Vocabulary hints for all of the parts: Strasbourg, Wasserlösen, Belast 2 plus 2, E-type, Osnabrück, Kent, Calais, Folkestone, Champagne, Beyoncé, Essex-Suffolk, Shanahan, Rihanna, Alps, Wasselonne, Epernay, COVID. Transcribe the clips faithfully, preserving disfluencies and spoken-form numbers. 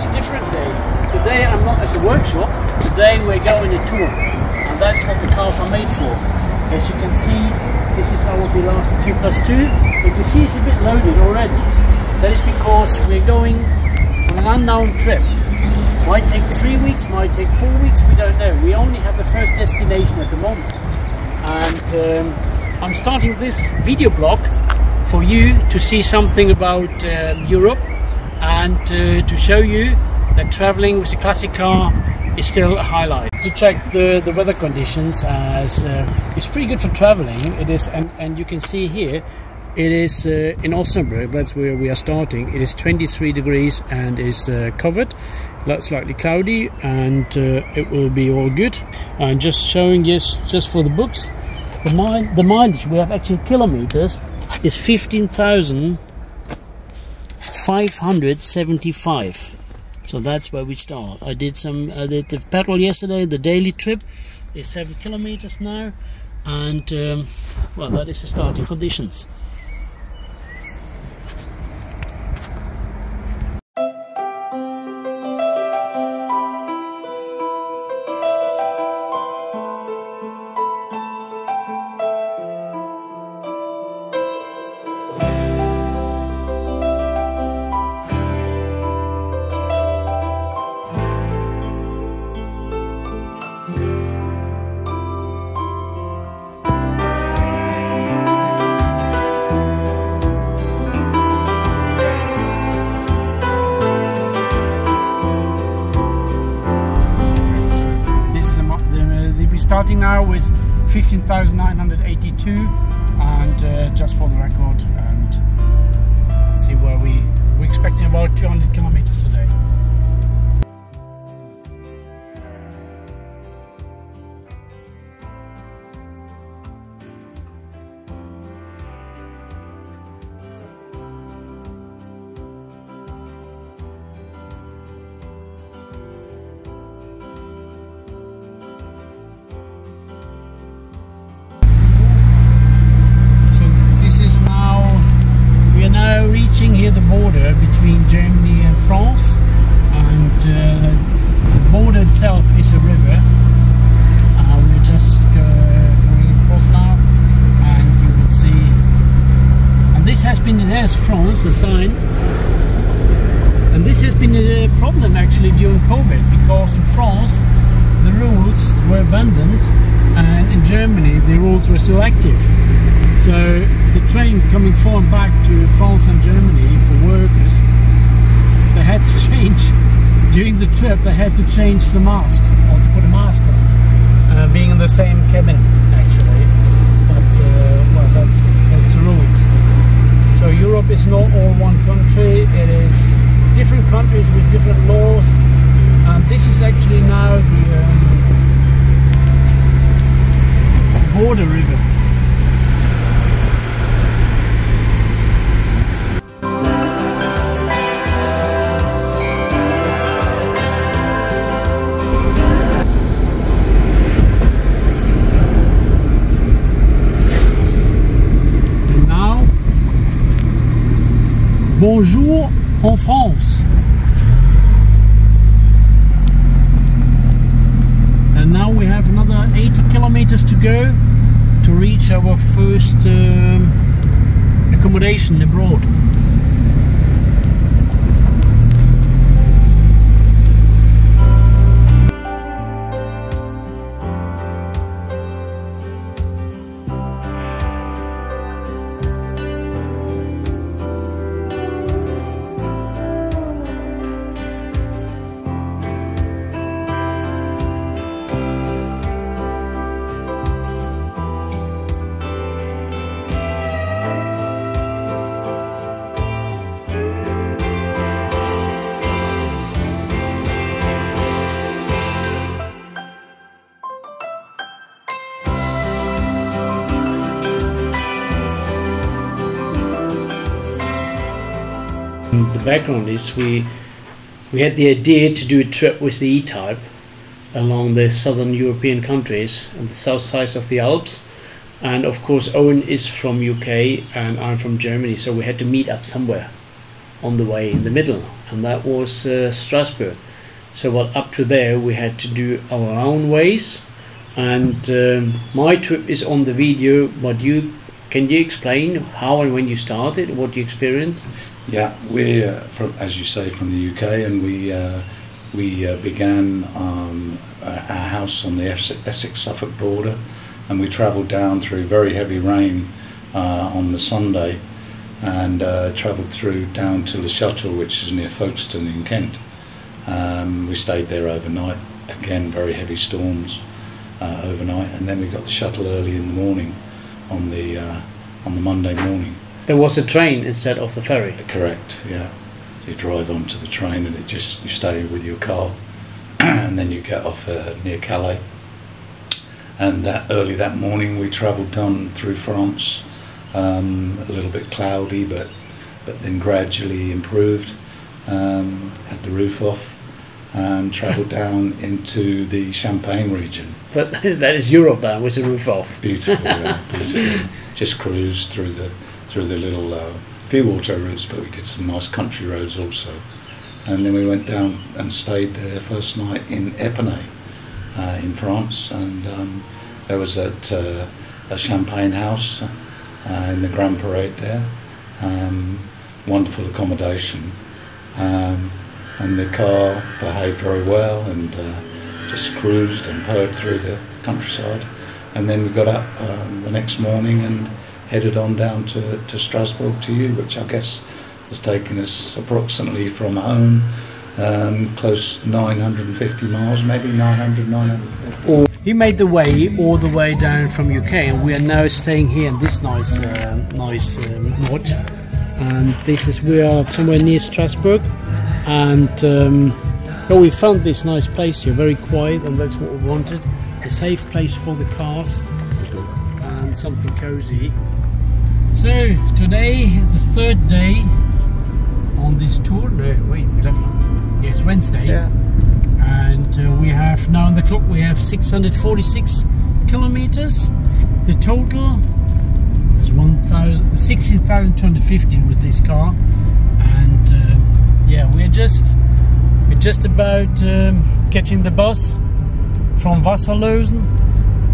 It's a different day. Today I'm not at the workshop, today we're going a tour. And that's what the cars are made for. As you can see, this is our Belast two plus two. But you see it's a bit loaded already. That is because we're going on an unknown trip. Might take three weeks, might take four weeks, we don't know. We only have the first destination at the moment. And um, I'm starting this video blog for you to see something about um, Europe and uh, to show you that traveling with a classic car is still a highlight. To check the, the weather conditions, as uh, it's pretty good for traveling. It is, and, and you can see here, it is uh, in Osnabrück, that's where we are starting. It is twenty-three degrees and is uh, covered, slightly cloudy, and uh, it will be all good. And just showing this, just for the books, the, mi the mileage we have actually kilometers is fifteen thousand five hundred seventy-five. So that's where we start. I did some, I did the pedal yesterday, the daily trip is seven kilometers now, and um, well, that is the starting conditions. Starting now with fifteen thousand nine hundred eighty-two, and uh, just for the record, and let's see where we we're expecting about two hundred kilometers today. Here the border between Germany and France, and uh, the border itself is a river. Uh, we're just uh, going across now, and you will see, and this has been, there's France, the sign, and this has been a problem actually during COVID, because in France the rules were abandoned, and in Germany the rules were still active. So the train coming for and back to France and Germany for workers, they had to change, during the trip they had to change the mask, or to put a mask on, uh, being in the same cabin actually, but uh, well, that's, that's the rules. So Europe is not all one country, it is different countries with different laws, and this is actually now the um, border river. Bonjour en France. And now we have another eighty kilometers to go to reach our first um, accommodation abroad. The background is we we had the idea to do a trip with the E-type along the southern European countries and the south sides of the Alps, and of course Owen is from U K and I'm from Germany, so we had to meet up somewhere on the way in the middle, and that was uh, Strasbourg. So well, up to there we had to do our own ways, and um, my trip is on the video, but you can you explain how and when you started, what you experienced? Yeah, we're uh, from, as you say, from the U K, and we uh, we uh, began um, our house on the Essex-Suffolk border, and we travelled down through very heavy rain uh, on the Sunday, and uh, travelled through down to Le Chateau, which is near Folkestone in Kent. Um, we stayed there overnight, again very heavy storms uh, overnight, and then we got the shuttle early in the morning on the uh, on the Monday morning. There was a train instead of the ferry? Correct, yeah. So you drive onto the train and it just, you stay with your car and then you get off uh, near Calais, and that early that morning we travelled down through France, um, a little bit cloudy but but then gradually improved. Um, had the roof off and travelled down into the Champagne region. But that is, that is Europe now, with the roof off. Beautiful, yeah, beautiful. Just cruised through the through the little uh, few water routes, but we did some nice country roads also. And then we went down and stayed there first night in Epernay uh, in France, and um, there was that uh, a Champagne house uh, in the Grand Parade there. Um, wonderful accommodation. Um, and the car behaved very well, and uh, just cruised and purred through the, the countryside, and then we got up uh, the next morning and headed on down to, to Strasbourg to you, which I guess has taken us approximately from home um, close nine hundred fifty miles, maybe nine hundred, nine hundred fifty. He made the way all the way down from U K, and we are now staying here in this nice uh, nice um, lodge. And this is, we are somewhere near Strasbourg, and um, well, we found this nice place here, very quiet, and that's what we wanted. A safe place for the cars and something cozy. So today, the third day on this tour. No, wait, we left. Yes, Wednesday. Yeah. And uh, we have now on the clock we have six hundred forty-six kilometers. The total. sixteen thousand two hundred fifteen with this car, and um, yeah, we're just we're just about um, catching the bus from Wasserlösen,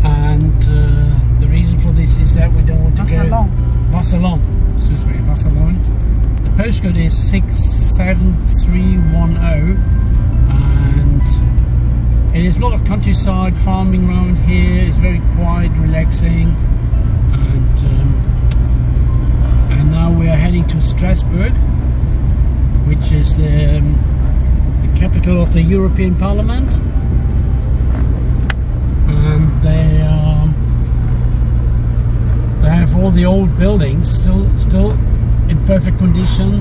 and uh, the reason for this is that we don't want to Wasselonne. go Wasselonne, excuse me, Wasselonne. The postcode is six seven three one zero, and it is a lot of countryside, farming around here. It's very quiet, relaxing. And, um, and now we are heading to Strasbourg, which is um, the capital of the European Parliament, and they are, they have all the old buildings still still in perfect condition,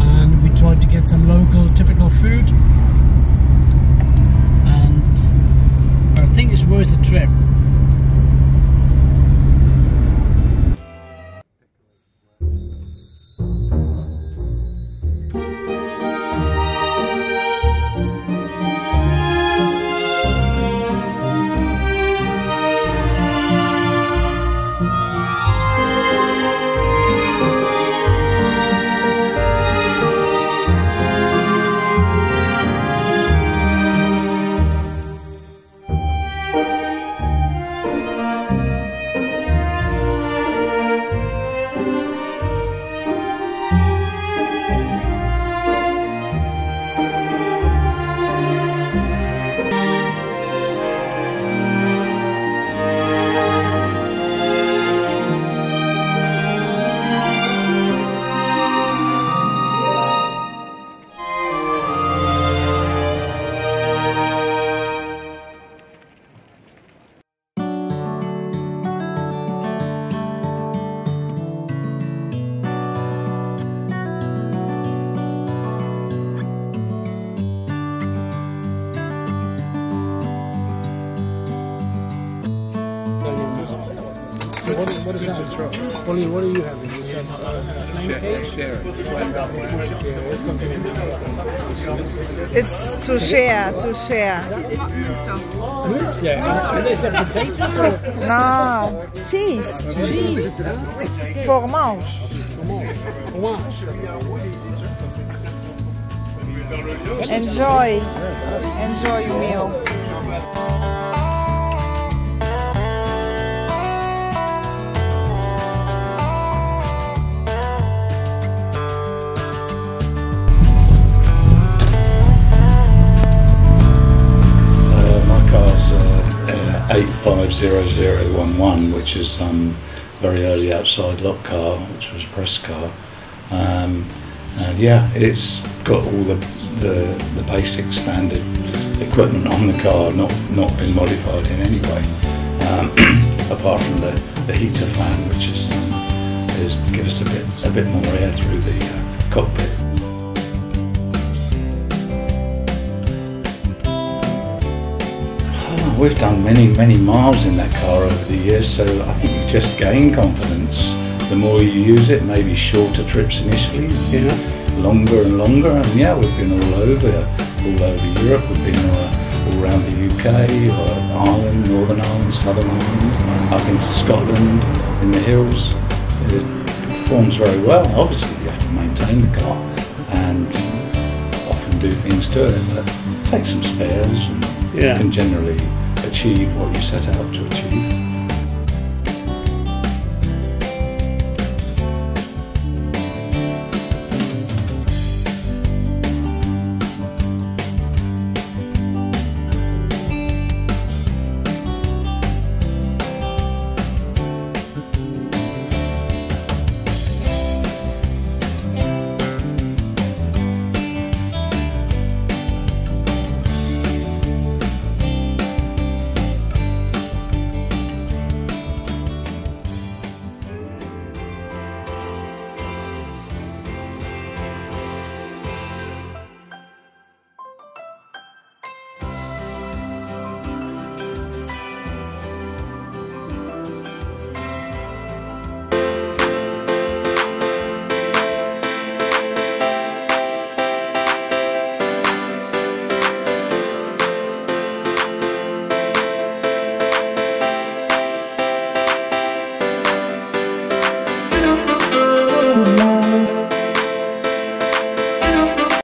and we tried to get some local typical food, and I think it's worth the trip. What is, what is that? Ollie, what are you having? Is that uh, it's to share, to share. No, cheese. Cheese. Fromage. Fromage. Enjoy, enjoy your meal. eight five zero zero one one, which is um, very early outside lock car, which was a press car, um, and yeah, it's got all the, the the basic standard equipment on the car, not not been modified in any way, um, apart from the, the heater fan, which is um, is to give us a bit a bit more air through the uh, cockpit. We've done many, many miles in that car over the years, so I think you just gain confidence the more you use it. Maybe shorter trips initially, you know, longer and longer. And yeah, we've been all over, all over Europe. We've been uh, all around the U K, uh, Ireland, Northern Ireland, Southern Ireland, up into Scotland, in the hills. It performs very well. Obviously, you have to maintain the car and often do things to it, but take some spares, and yeah, you can generally achieve what you set out to achieve.